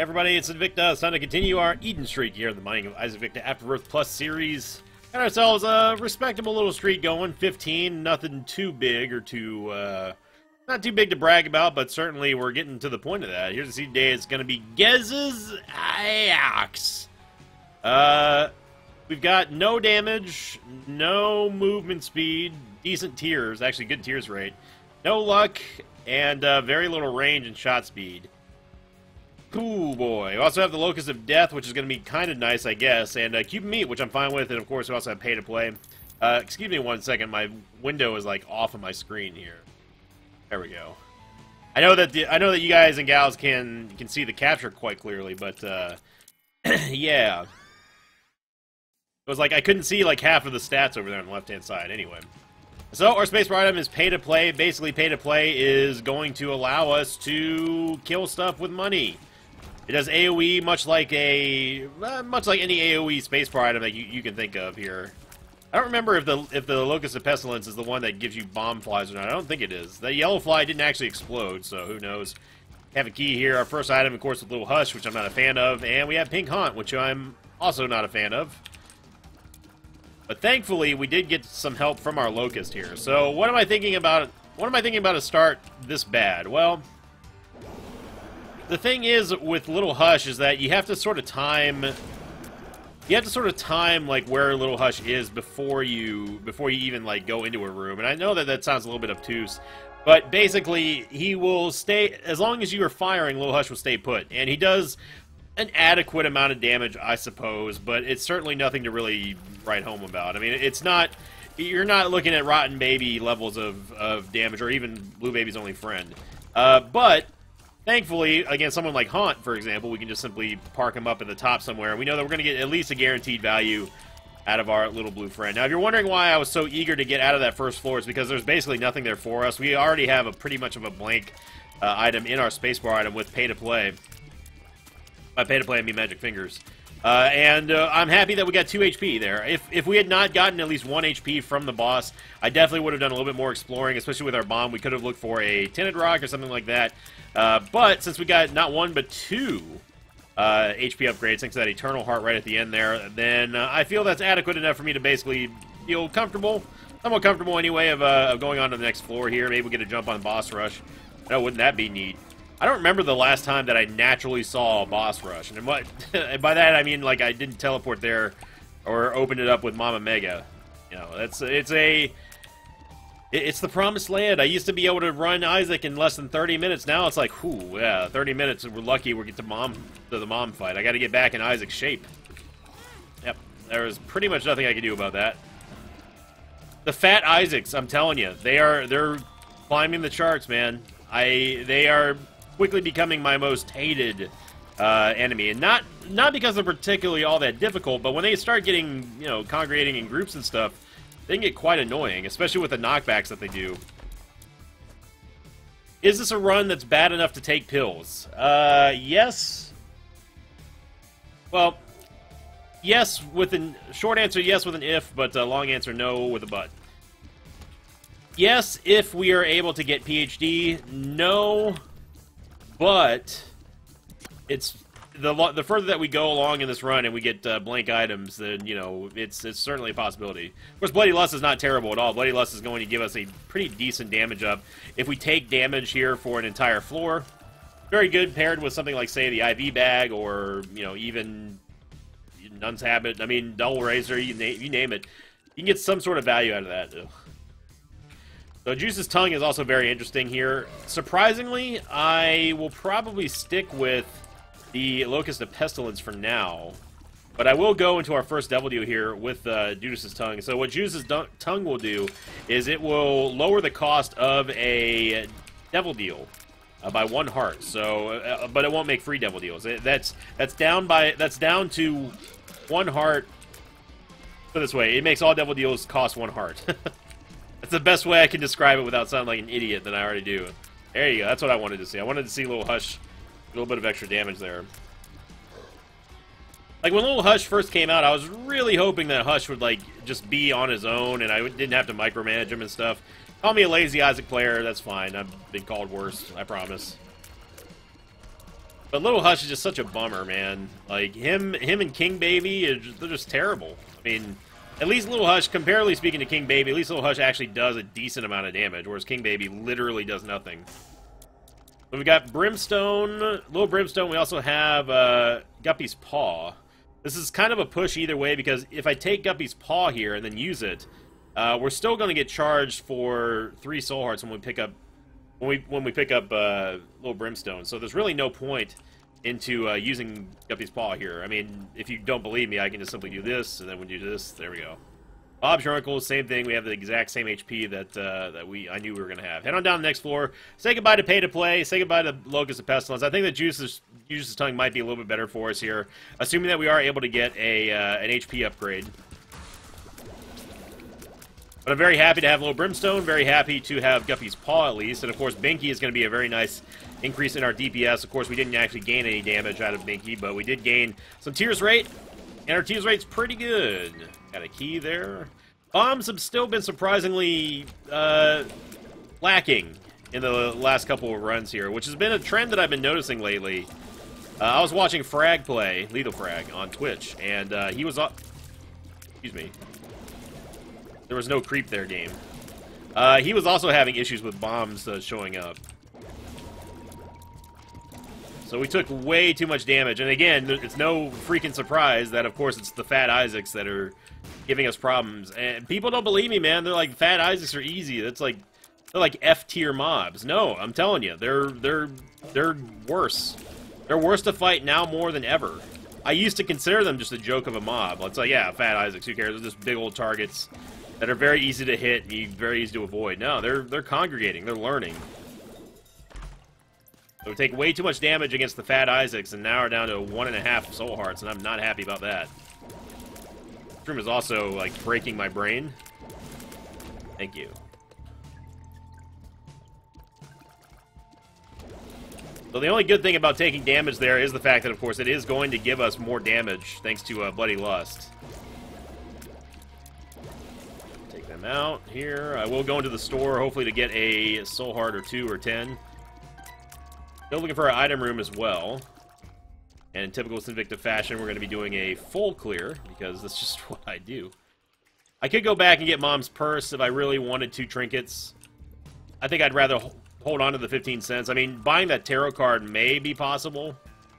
Hey everybody, it's Invicta. It's time to continue our Eden streak here in the Binding of Isaac Invicta Afterbirth Plus series. Got ourselves a respectable little streak going, 15, nothing too big or too, not too big to brag about, but certainly we're getting to the point of that. Here's the seed day, it's going to be Gez's Axe. We've got no damage, no movement speed, decent tiers, actually good tiers rate, no luck, and very little range and shot speed. Cool boy. We also have the Locust of Death, which is going to be kind of nice, I guess, and Cuban Meat, which I'm fine with, and of course we also have Pay to Play. Excuse me one second, my window is like off of my screen here. There we go. I know that you guys and gals can see the capture quite clearly, but yeah, it was like I couldn't see like half of the stats over there on the left-hand side. Anyway. So, our space bar item is pay-to-play. Basically, pay-to-play is going to allow us to kill stuff with money. It does AoE much like any AoE space bar item that you can think of here. I don't remember if the Locust of Pestilence is the one that gives you bomb flies or not. I don't think it is. The yellow fly didn't actually explode, so who knows. We have a key here. Our first item, of course, is Little Hush, which I'm not a fan of. And we have Pink Haunt, which I'm also not a fan of. But thankfully, we did get some help from our Locust here. So, what am I thinking about? What am I thinking about a start this bad? Well, the thing is with Little Hush is that you have to sort of time. You have to sort of time like where Little Hush is before you even like go into a room. And I know that that sounds a little bit obtuse, but basically he will stay as long as you are firing. Little Hush will stay put, and he does an adequate amount of damage, I suppose, but it's certainly nothing to really write home about. I mean, it's not, you're not looking at Rotten Baby levels of damage, or even Blue Baby's Only Friend. But, thankfully, against someone like Haunt, for example, we can just simply park him up at the top somewhere, and we know that we're going to get at least a guaranteed value out of our little blue friend. Now, if you're wondering why I was so eager to get out of that first floor, it's because there's basically nothing there for us. We already have a pretty much of a blank item in our spacebar item with pay-to-play. By pay-to-play, I mean magic fingers. I'm happy that we got 2 HP there. If we had not gotten at least 1 HP from the boss, I definitely would have done a little bit more exploring, especially with our bomb. We could have looked for a tinted rock or something like that. But since we got not 1 but 2 HP upgrades, thanks to that Eternal Heart right at the end there, then I feel that's adequate enough for me to basically feel comfortable, somewhat comfortable anyway, of going on to the next floor here. Maybe we'll get a jump on Boss Rush. No, wouldn't that be neat? I don't remember the last time that I naturally saw a Boss Rush, and by that I mean like I didn't teleport there or open it up with Mama Mega. You know, it's the promised land. I used to be able to run Isaac in less than 30 minutes. Now it's like, whoo, yeah, 30 minutes, and we're lucky we get to the mom fight. I got to get back in Isaac's shape. Yep, there was pretty much nothing I could do about that. The fat Isaacs, I'm telling you, they're climbing the charts, man. They are quickly becoming my most hated enemy, and not because they're particularly all that difficult, but when they start getting, you know, congregating in groups and stuff, they can get quite annoying, especially with the knockbacks that they do. Is this a run that's bad enough to take pills? Yes. Well, yes with a short answer, yes with an if, but a long answer, no with a but. Yes, if we are able to get PhD. No, but it's the further that we go along in this run and we get blank items, then, you know, it's certainly a possibility. Of course, Bloody Lust is not terrible at all. Bloody Lust is going to give us a pretty decent damage up. If we take damage here for an entire floor, very good paired with something like, say, the IV bag or, you know, even Nun's Habit. I mean, Dull Razor, you name it. You can get some sort of value out of that. Ugh. So Judas' Tongue is also very interesting here. Surprisingly, I will probably stick with the Locust of Pestilence for now, but I will go into our first Devil Deal here with Judas' Tongue. So what Judas' Tongue will do is it will lower the cost of a Devil Deal by 1 heart. So, but it won't make free Devil Deals. That's down to 1 heart. Put it this way, it makes all Devil Deals cost 1 heart. That's the best way I can describe it without sounding like an idiot than I already do. There you go. That's what I wanted to see. I wanted to see Little Hush a little bit of extra damage there. Like, when Little Hush first came out, I was really hoping that Hush would, like, just be on his own and I didn't have to micromanage him and stuff. Call me a lazy Isaac player. That's fine. I've been called worse. I promise. But Little Hush is just such a bummer, man. Like, him and King Baby, they're just terrible. I mean, at least Little Hush, comparatively speaking to King Baby, at least Little Hush actually does a decent amount of damage, whereas King Baby literally does nothing. So we've got Brimstone, Little Brimstone. We also have Guppy's Paw. This is kind of a push either way, because if I take Guppy's Paw here and then use it, we're still going to get charged for 3 soul hearts when we pick up Little Brimstone. So there's really no point into using Guppy's Paw here. I mean, if you don't believe me, I can just simply do this, and then when you do this, there we go. Bob's your uncle, same thing. We have the exact same HP that I knew we were going to have. Head on down to the next floor. Say goodbye to Pay to Play. Say goodbye to Locust of Pestilence. I think that Judas' Tongue might be a little bit better for us here, assuming that we are able to get a an HP upgrade. But I'm very happy to have Little Brimstone, very happy to have Guppy's Paw at least, and of course Binky is going to be a very nice increase in our DPS. Of course, we didn't actually gain any damage out of Binky, but we did gain some Tears Rate, and our Tears Rate's pretty good. Got a key there. Bombs have still been surprisingly lacking in the last couple of runs here, which has been a trend that I've been noticing lately. I was watching Frag play, Lethal Frag, on Twitch, and he was up. Excuse me. There was no creep there, game. He was also having issues with bombs showing up. So we took way too much damage. And again, it's no freaking surprise that, of course, it's the Fat Isaacs that are giving us problems. And people don't believe me, man. They're like, Fat Isaacs are easy. That's like, they're like F-tier mobs. No, I'm telling you, they're worse. They're worse to fight now more than ever. I used to consider them just a joke of a mob. It's like, yeah, Fat Isaacs, who cares? They're just big old targets that are very easy to hit and very easy to avoid. No, they're congregating. They're learning. So we take way too much damage against the Fat Isaacs, and now we're down to 1.5 soul hearts, and I'm not happy about that. This room is also, like, breaking my brain. Thank you. So the only good thing about taking damage there is the fact that, of course, it is going to give us more damage thanks to Bloody Lust. Out here. I will go into the store, hopefully to get a soul heart or 2 or 10. Still looking for our item room as well. And in typical Invicta fashion, we're going to be doing a full clear, because that's just what I do. I could go back and get Mom's Purse if I really wanted 2 trinkets. I think I'd rather hold on to the 15 cents. I mean, buying that tarot card may be possible.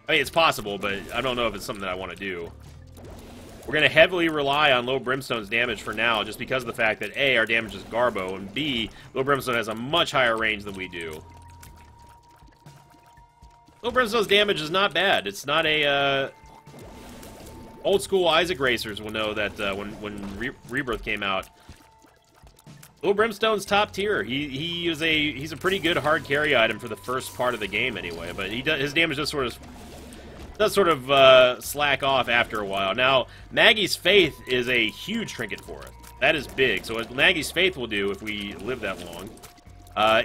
I mean, it's possible, but I don't know if it's something that I want to do. We're going to heavily rely on Little Brimstone's damage for now, just because of the fact that A, our damage is Garbo, and B, Little Brimstone has a much higher range than we do. Little Brimstone's damage is not bad. It's not a... Old school Isaac racers will know that when Rebirth came out, Little Brimstone's top tier. He's a pretty good hard carry item for the first part of the game anyway, but his damage just sort of... does sort of slack off after a while. Now, Maggy's Faith is a huge trinket for us. That is big. So what Maggy's Faith will do, if we live that long,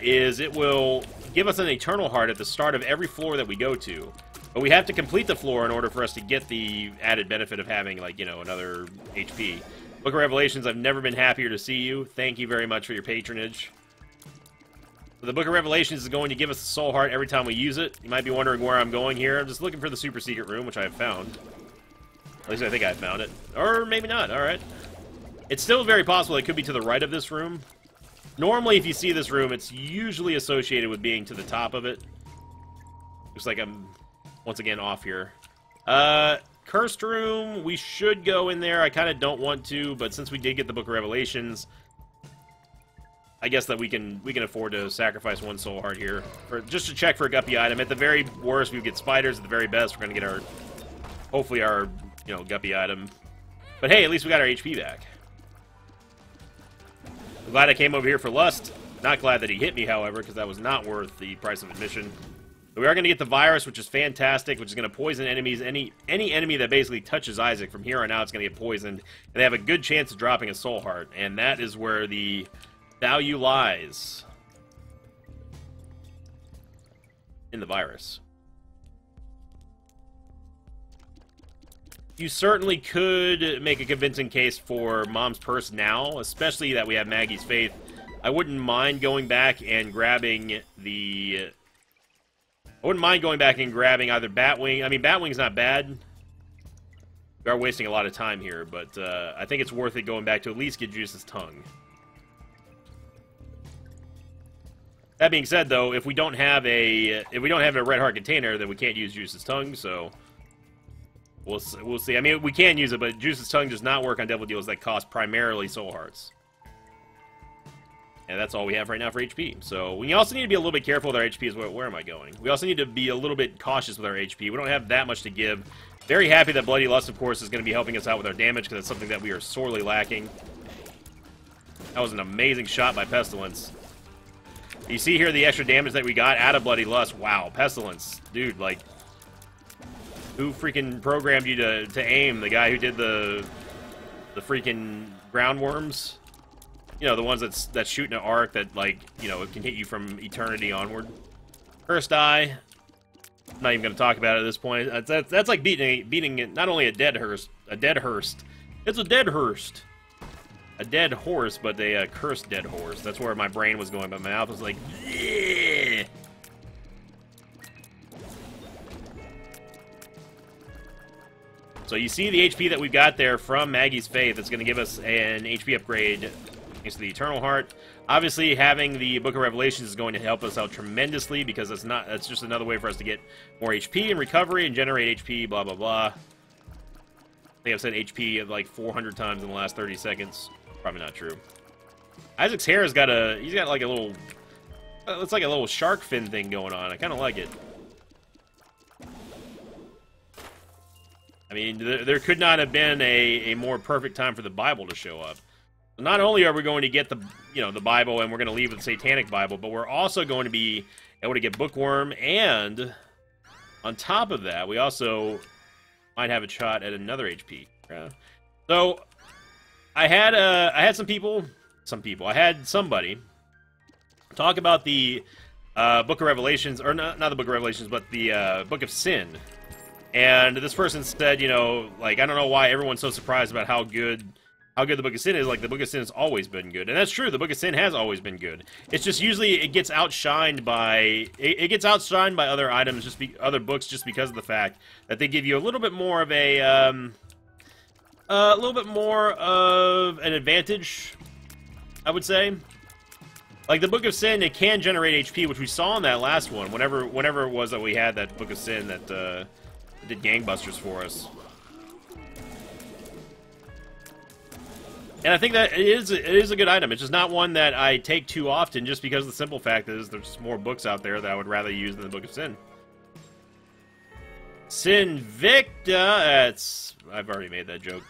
is it will give us an eternal heart at the start of every floor that we go to. But we have to complete the floor in order for us to get the added benefit of having, like, you know, another HP. Book of Revelations, I've never been happier to see you. Thank you very much for your patronage. The Book of Revelations is going to give us a soul heart every time we use it. You might be wondering where I'm going here. I'm just looking for the super secret room, which I have found. At least I think I found it. Or maybe not, alright. It's still very possible it could be to the right of this room. Normally, if you see this room, it's usually associated with being to the top of it. Looks like I'm, once again, off here. Cursed room, we should go in there. I kind of don't want to, but since we did get the Book of Revelations... I guess that we can afford to sacrifice 1 soul heart here, for just to check for a guppy item. At the very worst, we get spiders. At the very best, we're gonna get our, hopefully our, you know, guppy item. But hey, at least we got our HP back. I'm glad I came over here for Lust. Not glad that he hit me, however, because that was not worth the price of admission. But we are gonna get the virus, which is fantastic, which is gonna poison enemies. Any enemy that basically touches Isaac from here on out is gonna get poisoned, and they have a good chance of dropping a soul heart. And that is where the value lies in the virus. You certainly could make a convincing case for Mom's Purse now, especially that we have Maggy's Faith. I wouldn't mind going back and grabbing the I wouldn't mind going back and grabbing either Batwing. I mean, Batwing's not bad. We are wasting a lot of time here, but I think it's worth it going back to at least get Judas' Tongue. That being said, though, if we don't have a red heart container, then we can't use Judas' Tongue. So we'll see. I mean, we can use it, but Judas' Tongue does not work on devil deals that cost primarily soul hearts. And that's all we have right now for HP. So we also need to be a little bit careful with our HP. Where am I going? We also need to be a little bit cautious with our HP. We don't have that much to give. Very happy that Bloody Lust, of course, is going to be helping us out with our damage, because that's something that we are sorely lacking. That was an amazing shot by Pestilence. You see here the extra damage that we got out of Bloody Lust. Wow, Pestilence. Dude, like, who freaking programmed you to aim? The guy who did the freaking groundworms? You know, the ones that's shooting an arc that, like, you know, it can hit you from eternity onward. Cursed Eye. I'm not even going to talk about it at this point. That's like beating not only a dead horse, but a cursed dead horse. That's where my brain was going, but my mouth was like, yeah. So you see the HP that we've got there from Maggy's Faith. It's going to give us an HP upgrade to the Eternal Heart. Obviously, having the Book of Revelations is going to help us out tremendously, because that's just another way for us to get more HP and recovery and generate HP, blah, blah, blah. I think I've said HP like 400 times in the last 30 seconds. Probably not true. Isaac's hair has got like a little, it's like a little shark fin thing going on. I kind of like it. I mean, there could not have been a more perfect time for the Bible to show up. Not only are we going to get the Bible, and we're going to leave with the Satanic Bible, but we're also going to be able to get Bookworm, and on top of that, we also might have a shot at another HP. So I had somebody talk about the Book of Revelations, or not the Book of Revelations, but the Book of Sin, and this person said, you know, like, I don't know why everyone's so surprised about how good the Book of Sin is. Like, the Book of Sin has always been good. And that's true, the Book of Sin has always been good. It's just usually it gets outshined by other items, other books, just because of the fact that they give you a little bit more of an advantage, I would say. Like, the Book of Sin, it can generate HP, which we saw in that last one, whenever it was that we had that Book of Sin that did gangbusters for us. And I think that it is a good item. It's just not one that I take too often, just because the simple fact is there's more books out there that I would rather use than the Book of Sin. Sinvicta. I've already made that joke.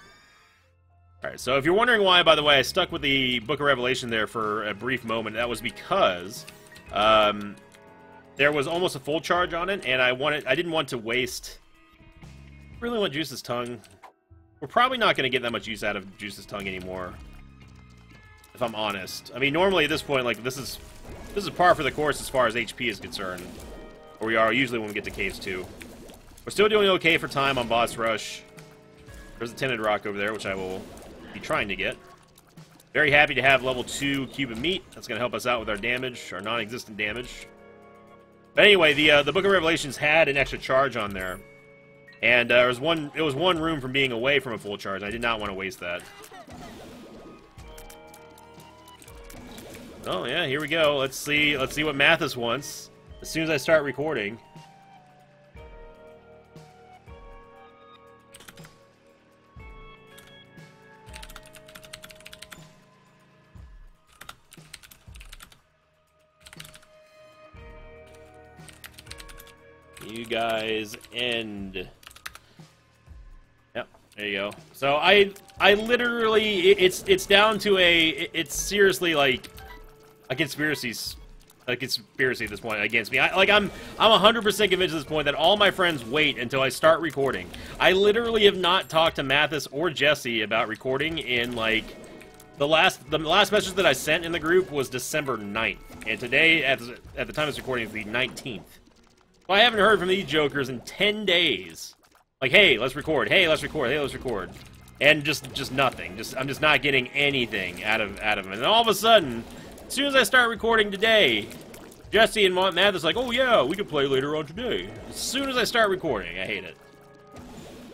All right. So if you're wondering why, by the way, I stuck with the Book of Revelation there for a brief moment, that was because there was almost a full charge on it, and I didn't want to waste. Really want Judas' Tongue. We're probably not going to get that much use out of Judas' Tongue anymore, if I'm honest. I mean, normally at this point, like, this is par for the course as far as HP is concerned. Or we are usually when we get to Caves 2. We're still doing okay for time on Boss Rush. There's a Tinted Rock over there, which I will be trying to get. Very happy to have level 2 Cuban Meat. That's going to help us out with our damage, our non-existent damage. But anyway, the Book of Revelations had an extra charge on there. And it was one room from being away from a full charge. I did not want to waste that. Oh yeah, here we go. Let's see what Mathis wants as soon as I start recording. You guys end. There you go. So I literally, it's down to it's seriously like a conspiracy at this point against me. I'm 100% convinced at this point that all my friends wait until I start recording. I literally have not talked to Mathis or Jesse about recording in like the last message that I sent in the group was December 9th, and today at the time of this recording is the 19th. So I haven't heard from these jokers in 10 days. Like, hey, let's record. Hey, let's record. Hey, let's record. And just nothing. I'm just not getting anything out of them. And all of a sudden, as soon as I start recording today, Jesse and Matt is like, oh yeah, we can play later on today. As soon as I start recording, I hate it.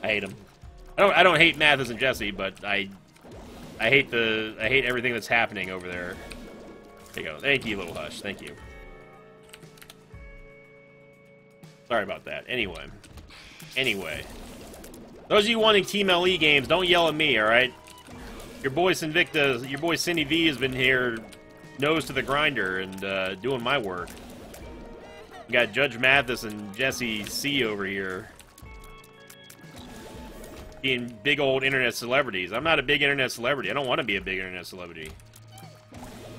I hate him. I don't hate Mathis and Jesse, but I hate everything that's happening over there. There you go. Thank you, Little Hush. Thank you. Sorry about that. Anyway. Those of you wanting Team LE games, don't yell at me, alright? Your boy Invicta, your boy Cindy V has been here nose to the grinder and doing my work. We got Judge Mathis and Jesse C over here. Being big old internet celebrities. I'm not a big internet celebrity. I don't want to be a big internet celebrity.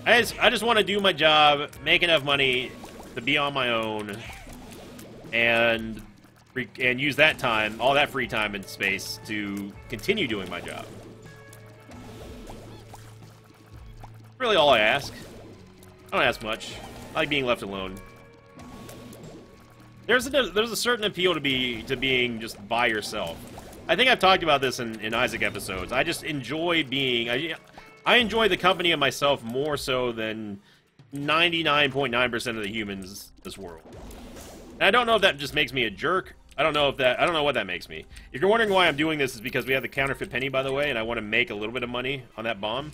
I just want to do my job, make enough money to be on my own, and use that time, all that free time and space, to continue doing my job. Really, all I ask. I don't ask much. I like being left alone. There's a certain appeal to being just by yourself. I think I've talked about this in Isaac episodes. I just enjoy being... I enjoy the company of myself more so than 99.9% of the humans in this world. And I don't know if that just makes me a jerk. I don't know what that makes me. If you're wondering why I'm doing this, is because we have the Counterfeit Penny, by the way, and I want to make a little bit of money on that bomb.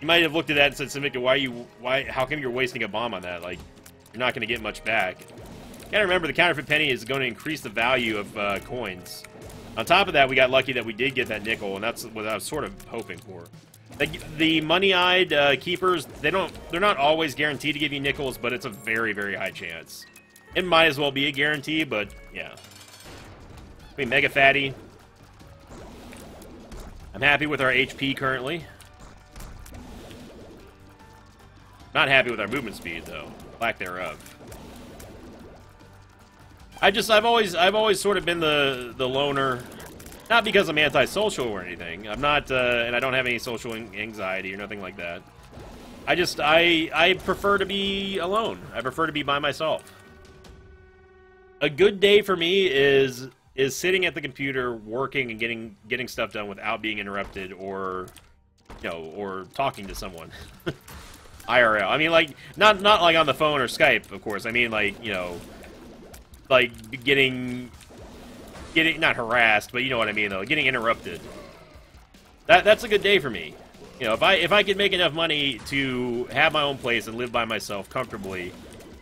You might have looked at that and said, Invicta, how come you're wasting a bomb on that? Like, you're not going to get much back. Gotta remember, the Counterfeit Penny is going to increase the value of coins. On top of that, we got lucky that we did get that nickel, and that's what I was sort of hoping for. The money-eyed keepers, they're not always guaranteed to give you nickels, but it's a very, very high chance. It might as well be a guarantee, but yeah. I mean, Mega Fatty. I'm happy with our HP currently. Not happy with our movement speed, though. Lack thereof. I've always sort of been the loner, not because I'm antisocial or anything. I'm not, and I don't have any social anxiety or nothing like that. I prefer to be alone. I prefer to be by myself. A good day for me is sitting at the computer working and getting stuff done without being interrupted or, you know, or talking to someone. IRL. I mean, like not like on the phone or Skype, of course. I mean, like, you know. Like, getting not harassed, but you know what I mean, though. Getting interrupted. That's a good day for me. You know, if I could make enough money to have my own place and live by myself comfortably,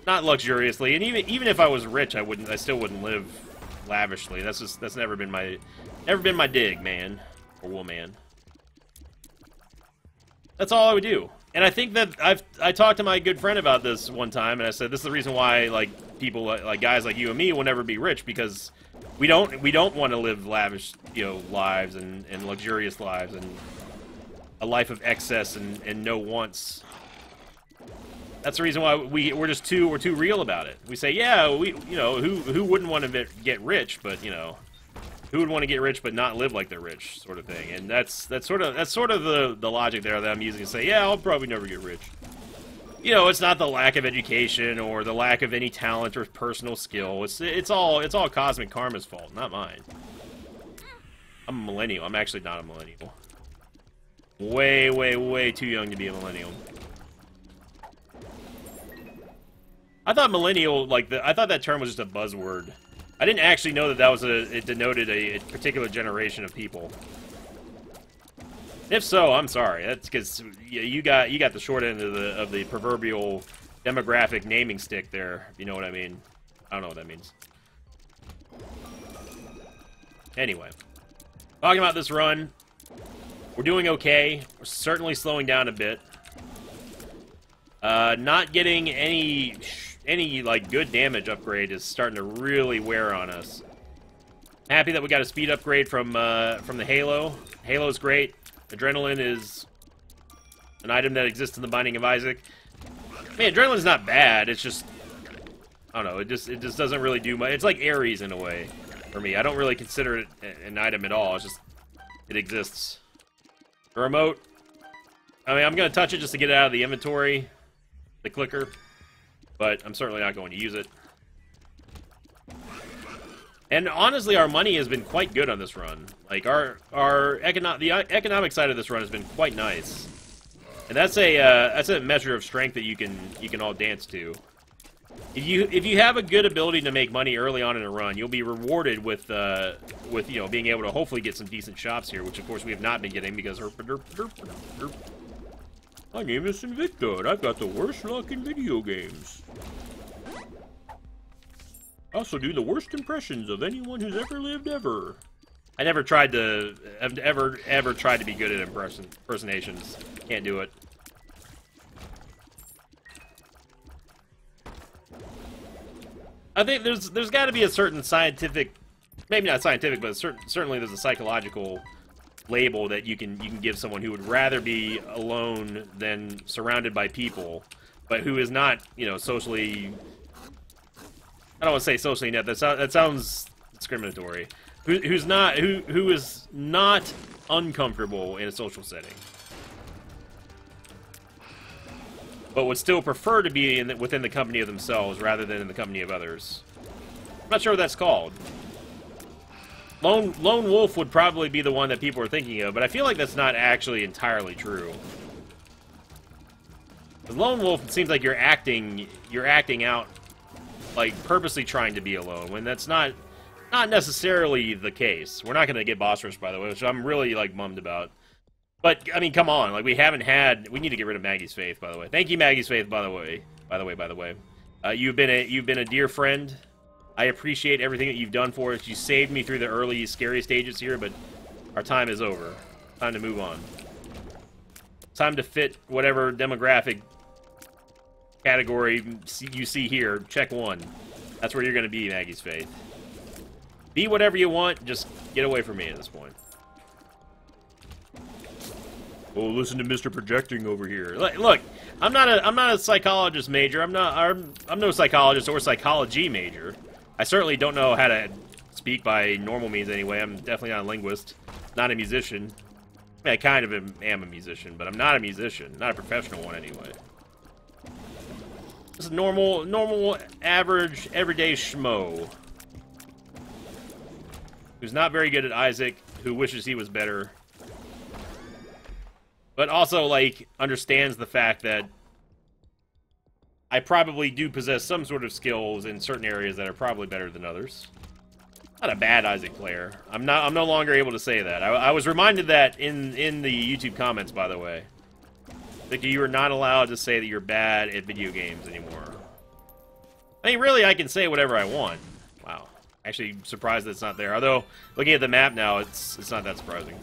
not luxuriously, and even if I was rich, I still wouldn't live lavishly. That's never been my dig, man, or woman. That's all I would do. And I think that I talked to my good friend about this one time, and I said, this is the reason why, like, people like guys like you and me will never be rich, because we don't want to live lavish, you know, lives and luxurious lives and a life of excess and no wants. That's the reason why we're too real about it. We say, yeah, you know, who wouldn't want to get rich, but you know, who would want to get rich but not live like they're rich, sort of thing. And that's sort of the logic there that I'm using to say, yeah, I'll probably never get rich. You know, it's not the lack of education or the lack of any talent or personal skill. It's all Cosmic Karma's fault, not mine. I'm a millennial. I'm actually not a millennial. Way, way, way too young to be a millennial. I thought millennial, like, I thought that term was just a buzzword. I didn't actually know that it denoted a particular generation of people. If so, I'm sorry. That's because you got the short end of the proverbial demographic naming stick there. You know what I mean? I don't know what that means. Anyway, talking about this run, we're doing okay. We're certainly slowing down a bit. Not getting any like good damage upgrade is starting to really wear on us. Happy that we got a speed upgrade from the Halo. Halo's great. Adrenaline is an item that exists in the Binding of Isaac. Man, adrenaline's not bad. It's just, I don't know. It just doesn't really do much. It's like Ares in a way for me. I don't really consider it an item at all. It's just it exists. The remote. I mean, I'm gonna touch it just to get it out of the inventory, the clicker, but I'm certainly not going to use it. And honestly, our money has been quite good on this run. Like, the economic side of this run has been quite nice. And that's a measure of strength that you can all dance to. If you have a good ability to make money early on in a run, you'll be rewarded with you know, being able to hopefully get some decent shops here, which of course we have not been getting because my name is Invicta, and I've got the worst luck in video games. I also do the worst impressions of anyone who's ever lived ever. I never tried to... I've ever tried to be good at impersonations. Can't do it. I think there's got to be a certain scientific... Maybe not scientific, but certainly there's a psychological label that you can give someone who would rather be alone than surrounded by people, but who is not, you know, socially... I don't want to say socially inept. That sounds discriminatory. Who is not uncomfortable in a social setting, but would still prefer to be in the, within the company of themselves rather than in the company of others. I'm not sure what that's called. Lone wolf would probably be the one that people are thinking of, but I feel like that's not actually entirely true. With lone wolf, it seems like you're acting out. Like, purposely trying to be alone, when that's not necessarily the case. We're not gonna get Boss Rush, by the way, which I'm really, like, bummed about. But, I mean, come on, like, we haven't had... We need to get rid of Maggy's Faith, by the way. Thank you, Maggy's Faith, by the way. By the way. You've been a dear friend. I appreciate everything that you've done for us. You saved me through the early, scary stages here, but our time is over. Time to move on. Time to fit whatever demographic... category you see here, check one. That's where you're going to be, Maggy's Faith. Be whatever you want, just get away from me at this point. Oh, listen to Mr. Projecting over here. Look, I'm not a psychologist major. I'm no psychologist or psychology major. I certainly don't know how to speak by normal means anyway. I'm definitely not a linguist, not a musician. I mean, I kind of am a musician, but I'm not a musician, not a professional one anyway. This is normal, average, everyday schmo. Who's not very good at Isaac, who wishes he was better. But also, like, understands the fact that I probably do possess some sort of skills in certain areas that are probably better than others. Not a bad Isaac player. I'm no longer able to say that. I was reminded that in the YouTube comments, by the way. Like, you are not allowed to say that you're bad at video games anymore. I mean, really, I can say whatever I want. Wow. Actually, surprised that it's not there. Although, looking at the map now, it's not that surprising.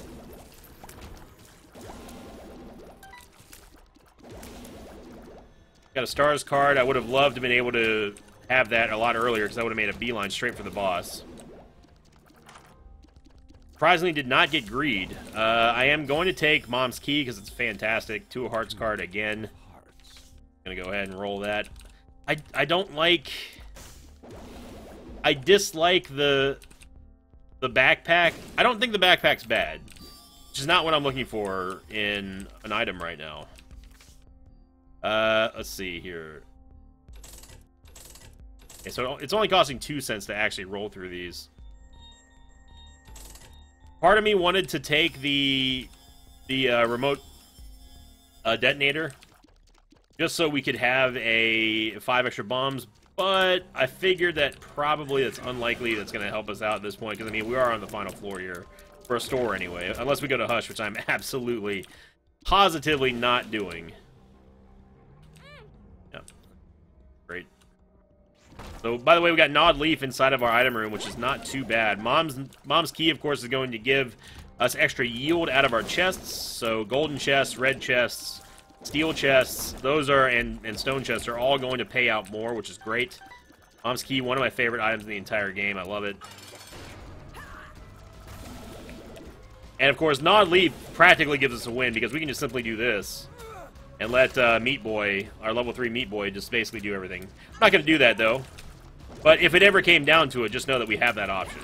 Got a Stars card. I would have loved to have been able to have that a lot earlier, because I would have made a beeline straight for the boss. Surprisingly, did not get Greed. I am going to take Mom's Key because it's fantastic. Two of Hearts card again. I'm going to go ahead and roll that. I don't like... I dislike the backpack. I don't think the backpack's bad, which is not what I'm looking for in an item right now. Let's see here. Okay, so it's only costing 2 cents to actually roll through these. Part of me wanted to take the remote detonator just so we could have a 5 extra bombs, but I figured that probably that's unlikely that's going to help us out at this point, because, I mean, we are on the final floor here, for a store anyway, unless we go to Hush, which I'm absolutely, positively not doing. Yeah. Great. So, by the way, we got Gnawed Leaf inside of our item room, which is not too bad. Mom's Key, of course, is going to give us extra yield out of our chests. So, golden chests, red chests, steel chests, those are, and stone chests are all going to pay out more, which is great. Mom's Key, one of my favorite items in the entire game. I love it. And, of course, Gnawed Leaf practically gives us a win, because we can just simply do this. And let Meat Boy, our level 3 Meat Boy, just basically do everything. I'm not going to do that, though. But if it ever came down to it, just know that we have that option.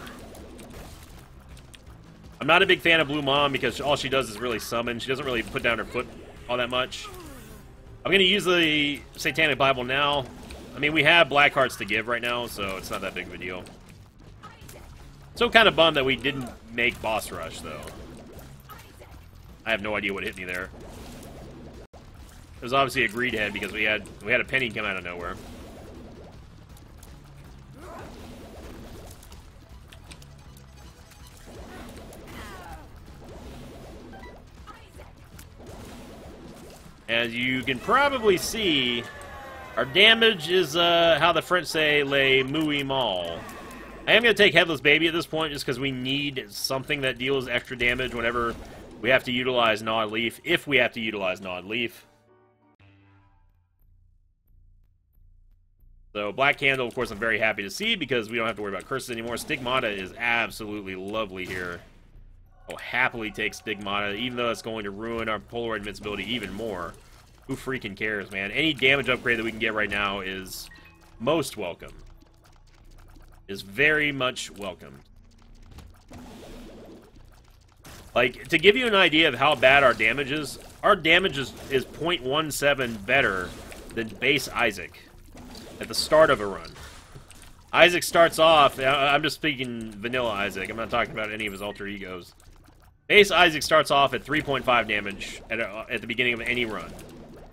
I'm not a big fan of Blue Mom because all she does is really summon. She doesn't really put down her foot all that much. I'm going to use the Satanic Bible now. I mean, we have black hearts to give right now, so it's not that big of a deal. So kind of bummed that we didn't make Boss Rush, though. I have no idea what hit me there. It was obviously a greed head because we had a penny come out of nowhere. As you can probably see, our damage is, how the French say, les mouilles mal. I am going to take Headless Baby at this point just because we need something that deals extra damage whenever we have to utilize Gnawed Leaf, if we have to utilize Gnawed Leaf. So, Black Candle, of course, I'm very happy to see because we don't have to worry about curses anymore. Stigmata is absolutely lovely here. I'll happily take Stigmata, even though it's going to ruin our Polaroid invincibility even more. Who freaking cares, man? Any damage upgrade that we can get right now is most welcome. Is very much welcome. Like, to give you an idea of how bad our damage is 0.17 better than base Isaac at the start of a run. Isaac starts off, I'm just speaking vanilla Isaac, I'm not talking about any of his alter egos. Base Isaac starts off at 3.5 damage at the beginning of any run.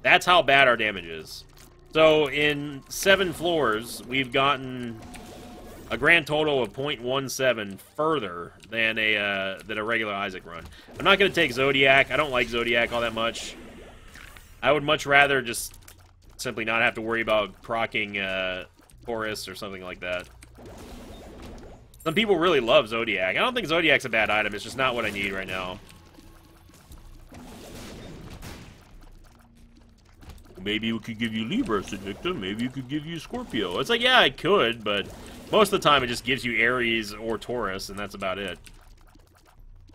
That's how bad our damage is. So in 7 floors, we've gotten a grand total of 0.17 further than a regular Isaac run. I'm not going to take Zodiac. I don't like Zodiac all that much. I would much rather just simply not have to worry about proccing Taurus or something like that. Some people really love Zodiac. I don't think Zodiac's a bad item. It's just not what I need right now. Maybe we could give you Libra, Invicta. Maybe you could give you Scorpio. It's like, yeah, I could, but most of the time it just gives you Aries or Taurus, and that's about it.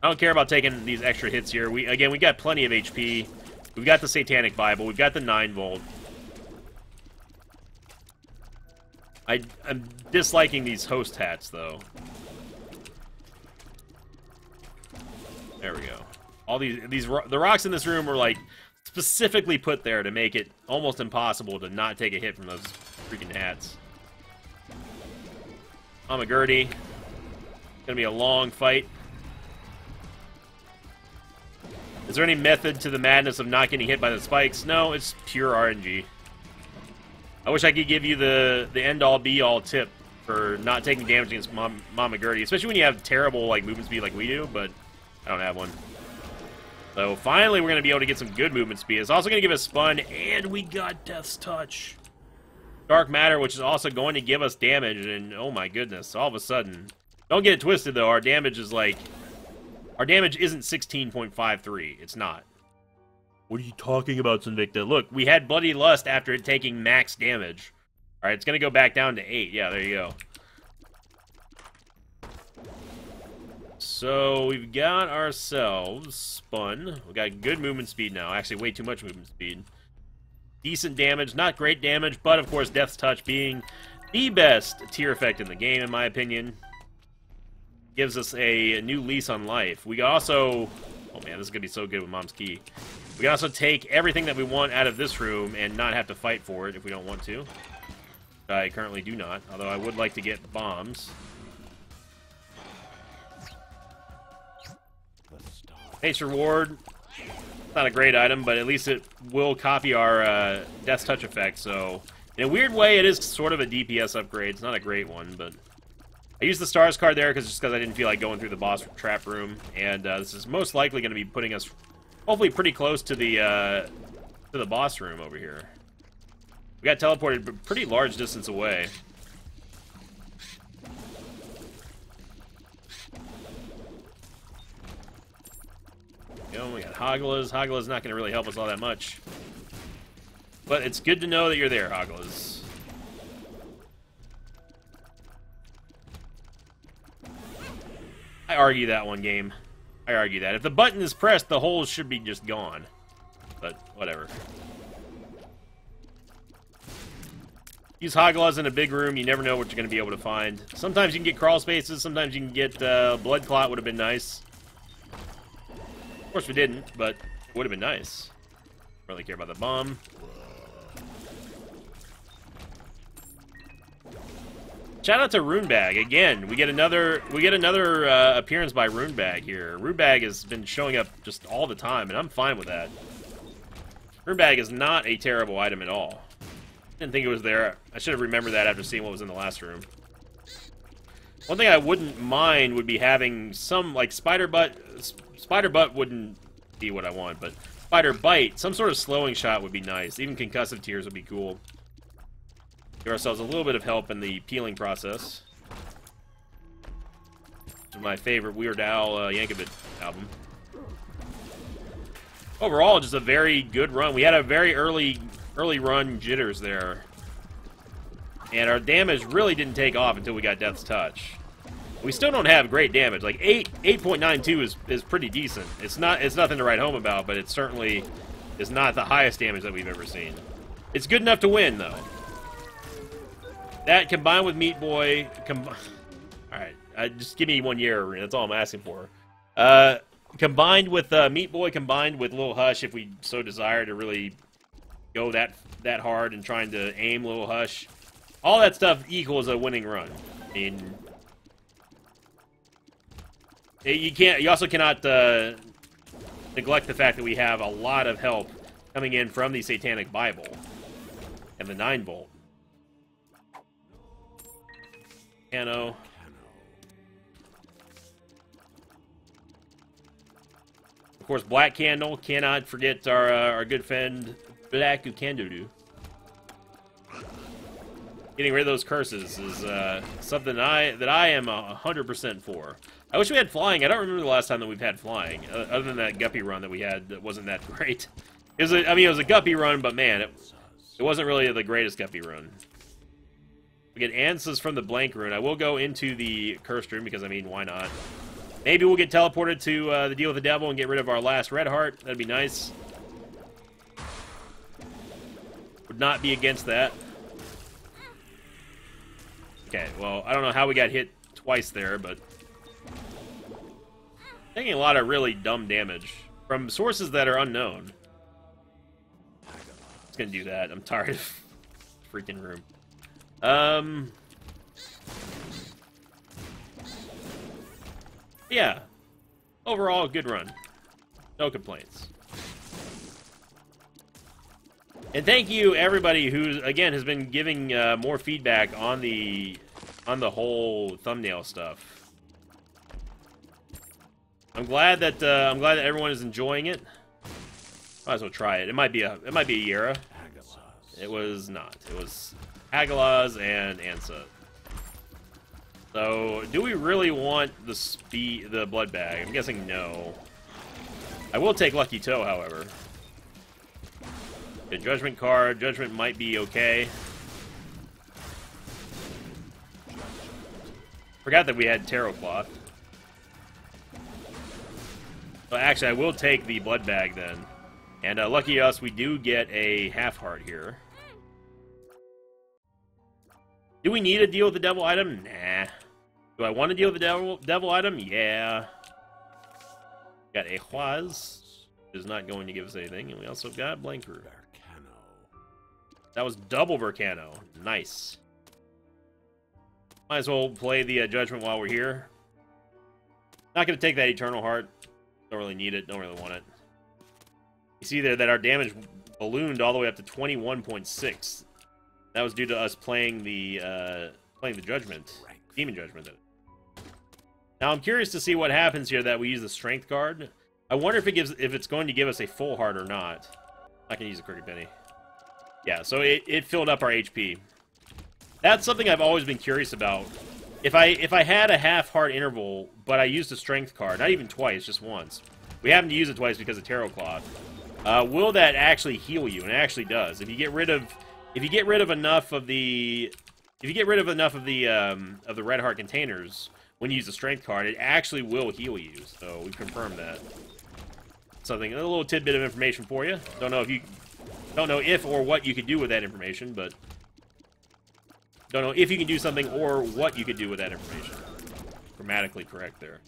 I don't care about taking these extra hits here. Again, we got plenty of HP. We've got the Satanic Bible. We've got the Ninebolt. I'm disliking these host hats, though. There we go. All the rocks in this room were, like, specifically put there to make it almost impossible to not take a hit from those freaking hats. Amagurdi. It's gonna be a long fight. Is there any method to the madness of not getting hit by the spikes? No, it's pure RNG. I wish I could give you the end-all, be-all tip for not taking damage against Mama Gertie, especially when you have terrible like movement speed like we do, but I don't have one. So finally we're going to be able to get some good movement speed. It's also going to give us Spun, and we got Death's Touch. Dark Matter, which is also going to give us damage, and oh my goodness, all of a sudden. Don't get it twisted, though. Our damage is like... Our damage isn't 16.53. It's not. What are you talking about, Invicta? Look, we had Bloody Lust after it taking max damage. Alright, it's going to go back down to 8. Yeah, there you go. So, we've got ourselves Spun. We've got good movement speed now. Actually, way too much movement speed. Decent damage, not great damage, but of course Death's Touch being the best tier effect in the game, in my opinion. Gives us a new lease on life. We also... Oh man, this is going to be so good with Mom's Key. We can also take everything that we want out of this room and not have to fight for it if we don't want to. I currently do not, although I would like to get bombs. Haste Reward. It's not a great item, but at least it will copy our Death's Touch effect, so... In a weird way, it is sort of a DPS upgrade. It's not a great one, but... I used the Stars card there just because I didn't feel like going through the boss trap room, and this is most likely going to be putting us... Hopefully pretty close to the boss room over here. We got teleported a pretty large distance away. Oh, we got Hagalaz. Hagalaz not going to really help us all that much. But it's good to know that you're there, Hagalaz. I argue that one game. I argue that. If the button is pressed, the holes should be just gone. But, whatever. Use Hagalaz in a big room, you never know what you're going to be able to find. Sometimes you can get crawl spaces, sometimes you can get Blood Clot, would have been nice. Of course we didn't, but it would have been nice. Don't really care about the bomb. Shout out to Rune Bag again. We get another appearance by Rune Bag here. Rune Bag has been showing up just all the time, and I'm fine with that. Rune Bag is not a terrible item at all. Didn't think it was there. I should have remembered that after seeing what was in the last room. One thing I wouldn't mind would be having some, like, Spider Butt. Spider Butt wouldn't be what I want, but Spider Bite, some sort of slowing shot would be nice. Even concussive tears would be cool. Give ourselves a little bit of help in the peeling process. This is my favorite Weird Al Yankovic album. Overall, just a very good run. We had a very early run jitters there. And our damage really didn't take off until we got Death's Touch. We still don't have great damage. Like 8.92 is pretty decent. It's nothing to write home about, but it certainly is not the highest damage that we've ever seen. It's good enough to win though. That combined with Meat Boy, Alright, just give me 1 year, that's all I'm asking for. Combined with Meat Boy, combined with Little Hush, if we so desire to really go that hard and trying to aim Little Hush, all that stuff equals a winning run. I mean, you also cannot neglect the fact that we have a lot of help coming in from the Satanic Bible and the Ninebolt. Piano. Of course, Black Candle, cannot forget our good friend Black Candle. Getting rid of those curses is something that I am 100% for. I wish we had flying. I don't remember the last time that we've had flying, other than that Guppy run that we had that wasn't that great. It was I mean, it was a Guppy run, but man, it wasn't really the greatest Guppy run. We get answers from the Blank Rune. I will go into the Cursed Rune because, I mean, why not? Maybe we'll get teleported to the Deal with the Devil and get rid of our last Red Heart. That'd be nice. Would not be against that. Okay, well, I don't know how we got hit twice there, but... taking a lot of really dumb damage from sources that are unknown. It's gonna do that. I'm tired of freaking room. Yeah, overall good run, no complaints. And thank you everybody who again has been giving more feedback on the whole thumbnail stuff. I'm glad that everyone is enjoying it. Might as well try it. It might be a Yera. It was not. It was Hagalaz and Ansa. So, do we really want the blood bag? I'm guessing no. I will take Lucky Toe, however. The Judgment card. Judgment might be okay. Forgot that we had Tarot Cloth. Well, actually, I will take the blood bag then. And lucky us, we do get a half heart here. Do we need a Deal with the Devil item? Nah. Do I want to deal with the devil item? Yeah. Got a Huaz. Is not going to give us anything. And we also got Blank Rune. That was double Volcano. Nice. Might as well play the Judgment while we're here. Not going to take that Eternal Heart. Don't really need it. Don't really want it. You see there that our damage ballooned all the way up to 21.6. That was due to us playing the Judgment, Demon Judgment. Now I'm curious to see what happens here that we use the Strength card. I wonder if it's going to give us a full heart or not. I can use a Crooked Penny. Yeah, so it filled up our HP. That's something I've always been curious about. If I had a half heart interval, but I used a Strength card, not even twice, just once. We happened to use it twice because of Tarot Cloth. Will that actually heal you? And it actually does. If you get rid of enough of the Red Heart containers when you use the Strength card, it actually will heal you. So we've confirmed that. Something, a little tidbit of information for you. Don't know if or what you could do with that information, but don't know if you can do something or what you could do with that information. Grammatically correct there.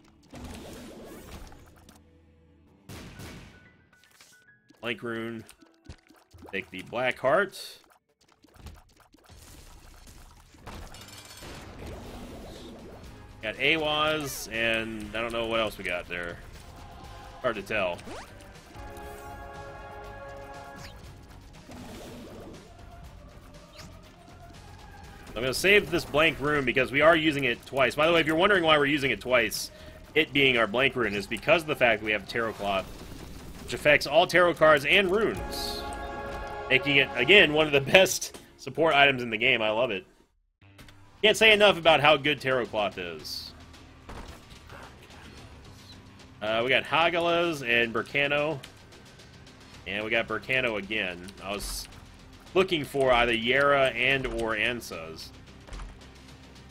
Blank Rune. Take the Black Heart. Got Awaz, and I don't know what else we got there. Hard to tell. I'm going to save this blank rune because we are using it twice. By the way, if you're wondering why we're using it twice, it being our blank rune, is because of the fact that we have Tarot Cloth, which affects all tarot cards and runes, making it, again, one of the best support items in the game. I love it. Can't say enough about how good Tarot Cloth is. We got Hagalaz and Burcano. And we got Burcano again. I was looking for either Yera and or Ansaz.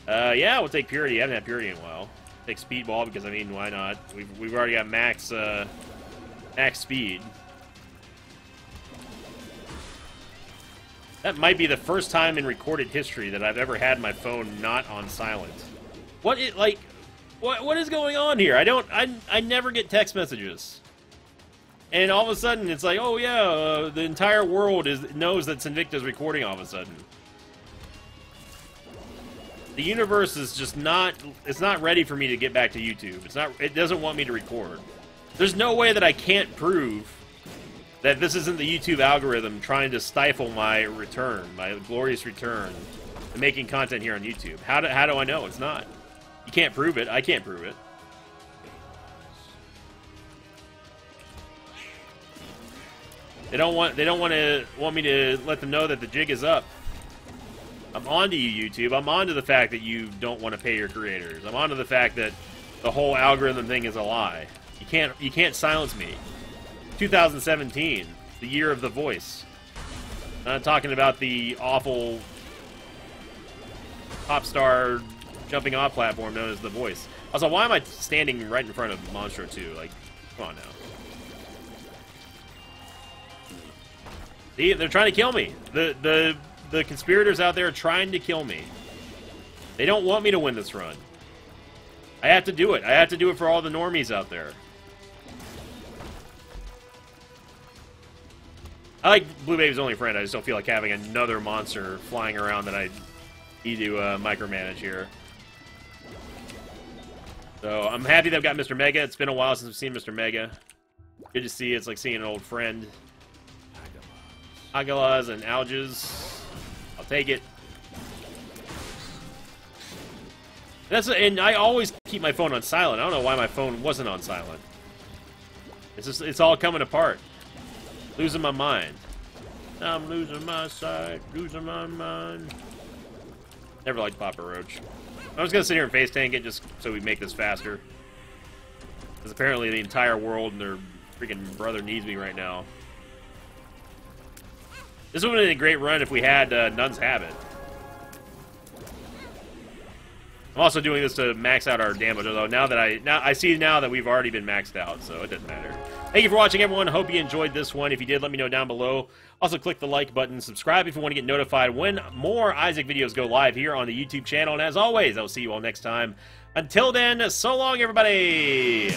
Yeah, we'll take Purity. I haven't had Purity in a while. Take Speedball because, I mean, why not? We've already got max speed. That might be the first time in recorded history that I've ever had my phone not on silent. What is, like, what is going on here? I never get text messages. And all of a sudden, it's like, oh yeah, the entire world knows that Invicta's recording all of a sudden. The universe is just not, it's not ready for me to get back to YouTube. It's not, it doesn't want me to record. There's no way that I can't prove that this isn't the YouTube algorithm trying to stifle my return, my glorious return, to making content here on YouTube. How do I know it's not? You can't prove it. I can't prove it. They don't want me to let them know that the jig is up. I'm onto you, YouTube. I'm onto the fact that you don't want to pay your creators. I'm onto the fact that the whole algorithm thing is a lie. You can't silence me. 2017, the year of the voice. I'm not talking about the awful pop star jumping off platform known as The Voice. Also, why am I standing right in front of Monstro 2? Like, come on now. See, they're trying to kill me. The conspirators out there are trying to kill me. They don't want me to win this run. I have to do it. I have to do it for all the normies out there. I like Blue Baby's Only Friend. I just don't feel like having another monster flying around that I need to micromanage here. So I'm happy that I've got Mr. Mega. It's been a while since I've seen Mr. Mega. Good to see. It's like seeing an old friend. Hagalaz and Alges. I'll take it. And I always keep my phone on silent. I don't know why my phone wasn't on silent. It's just, it's all coming apart. Losing my mind. I'm losing my sight, losing my mind. Never liked Papa Roach. I was gonna sit here and face tank it just so we make this faster. Because apparently the entire world and their freaking brother needs me right now. This would have been a great run if we had Nun's Habit. I'm also doing this to max out our damage, although now I see that we've already been maxed out, so it doesn't matter. Thank you for watching, everyone. Hope you enjoyed this one. If you did, let me know down below. Also, click the like button. Subscribe if you want to get notified when more Isaac videos go live here on the YouTube channel. And as always, I'll see you all next time. Until then, so long, everybody!